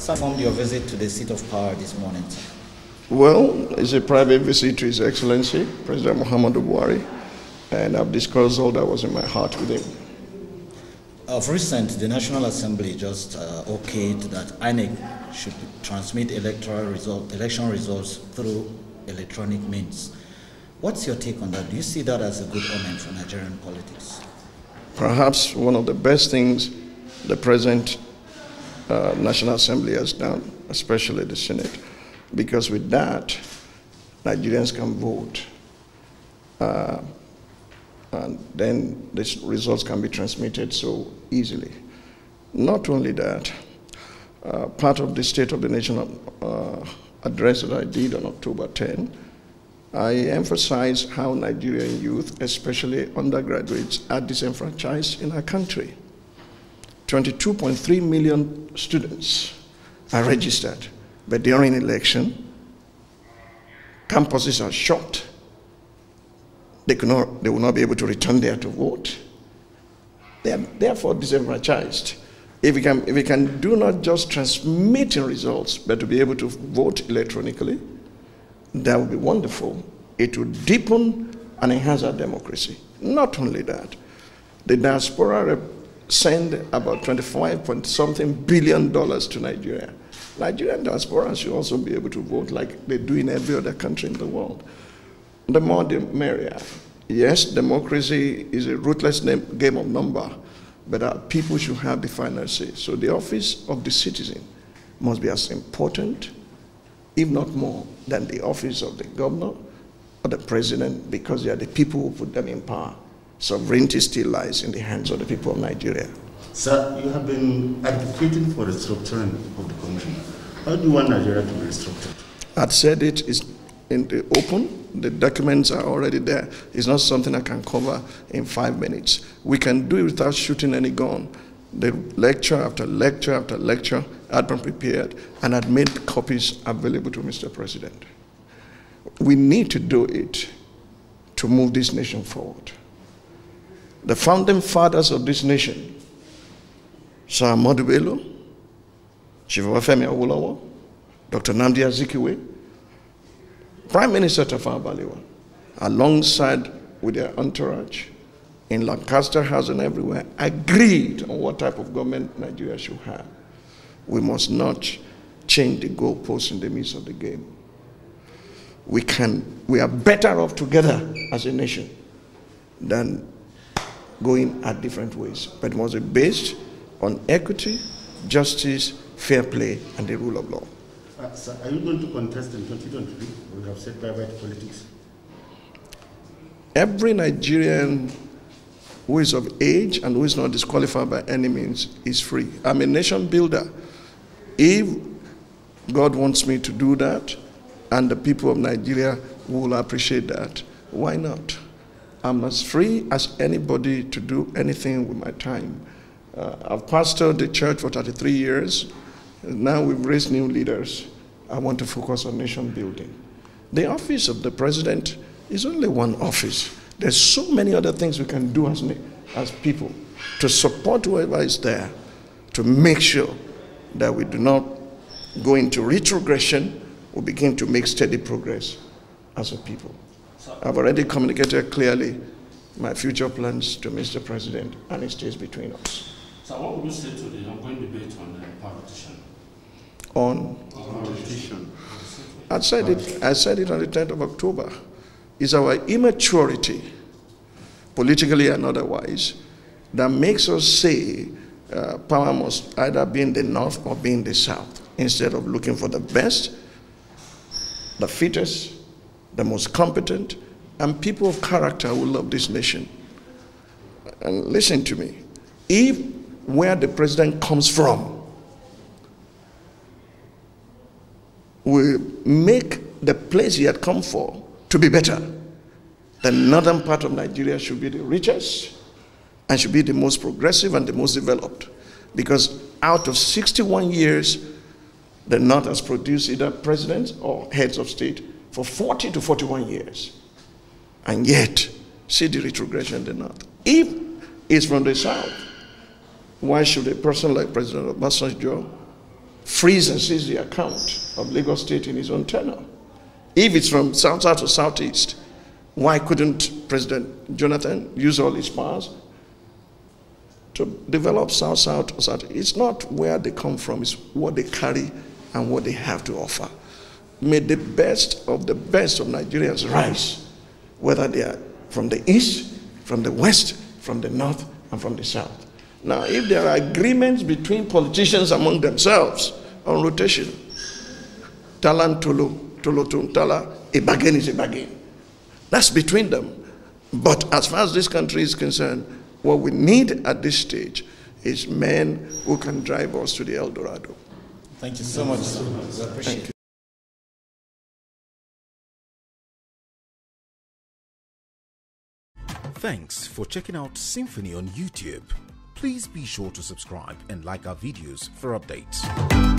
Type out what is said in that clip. Sum up your visit to the seat of power this morning. Well, it's a private visit to His Excellency, President Muhammadu Buhari, and I've discussed all that was in my heart with him. Of recent, the National Assembly just okayed that INEC should transmit election results through electronic means. What's your take on that? Do you see that as a good omen for Nigerian politics? Perhaps one of the best things the present National Assembly has done, especially the Senate, because with that, Nigerians can vote. And then the results can be transmitted so easily. Not only that, part of the State of the Nation address that I did on October 10, I emphasized how Nigerian youth, especially undergraduates, are disenfranchised in our country. 22.3 million students are registered, but during election, campuses are shut. They will not be able to return there to vote. They are therefore disenfranchised. If we can do not just transmitting results, but to be able to vote electronically, that would be wonderful. It would deepen and enhance our democracy. Not only that, the diaspora send about 25-point-something billion dollars to Nigeria. Nigerian diaspora should also be able to vote like they do in every other country in the world. The more the merrier. Yes, democracy is a ruthless game of number, but our people should have the final say. So the office of the citizen must be as important, if not more, than the office of the governor or the president, because they are the people who put them in power. Sovereignty still lies in the hands of the people of Nigeria. Sir, you have been advocating for restructuring of the country. How do you want Nigeria to be restructured? I've said it is in the open. The documents are already there. It's not something I can cover in 5 minutes. We can do it without shooting any gun. The lecture after lecture after lecture had been prepared and had made copies available to Mr. President. We need to do it to move this nation forward. The founding fathers of this nation, Sir Modibelo, Chief Obafemi Awolowo, Dr. Nnamdi Azikiwe, Prime Minister Tafawa Balewa, alongside with their entourage in Lancaster House and everywhere, agreed on what type of government Nigeria should have. We must not change the goalposts in the midst of the game. We are better off together as a nation than going at different ways, but it must be based on equity, justice, fair play, and the rule of law. Sir, are you going to contest in 2023? We have said bye-bye to politics. Every Nigerian who is of age and who is not disqualified by any means is free. I'm a nation builder. If God wants me to do that, and the people of Nigeria will appreciate that, why not? I'm as free as anybody to do anything with my time. I've pastored the church for 33 years. Now we've raised new leaders. I want to focus on nation building. The office of the president is only one office. There's so many other things we can do as people to support whoever is there, to make sure that we do not go into retrogression or begin to make steady progress as a people. I've already communicated clearly my future plans to Mr. President, and it stays between us. Sir, what would you say to the ongoing debate on politician? On politician. I said it on the 10th of October. It's our immaturity, politically and otherwise, that makes us say power must either be in the north or be in the south, instead of looking for the best, the fittest, the most competent, and people of character who love this nation. And listen to me, if where the president comes from will make the place he had come for to be better, the northern part of Nigeria should be the richest and should be the most progressive and the most developed. Because out of 61 years, the north has produced either presidents or heads of state for 40 to 41 years. And yet, see the retrogression in the north. If it's from the south, why should a person like President Obasanjo freeze and seize the account of Lagos State in his own tenure. If it's from south to southeast, why couldn't President Jonathan use all his powers to develop south to southeast? It's not where they come from, it's what they carry and what they have to offer. May the best of Nigerians rise, whether they are from the east, from the west, from the north, and from the south. Now, if there are agreements between politicians among themselves on rotation, talantulu, tulutuntala, a bargain is a bargain. That's between them. But as far as this country is concerned, what we need at this stage is men who can drive us to the El Dorado. Thank you so much. I appreciate it. Thanks for checking out Symphony on YouTube. Please be sure to subscribe and like our videos for updates.